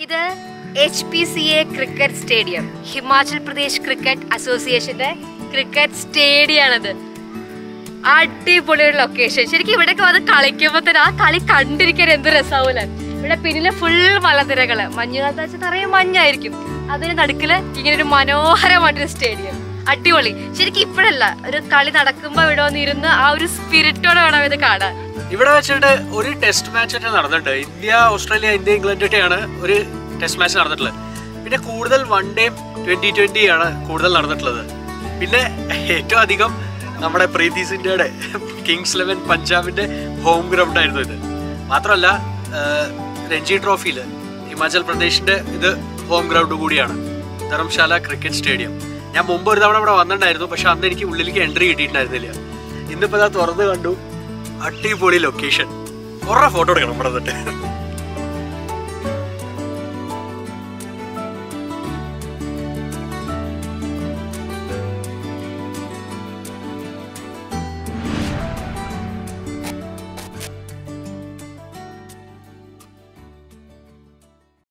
This is HPCA Cricket Stadium, Himachal Pradesh Cricket Association Cricket Stadium. This is a location. If you look at this, you can see it full of people. It's stadium. Actually, a test match India, Australia, India, England. Test match one day 2020 Kings 11 Punjab home ground. Ranji Trophy, Himachal Pradesh home ground Dharamshala Cricket Stadium. I was able to get the entry. This is a location.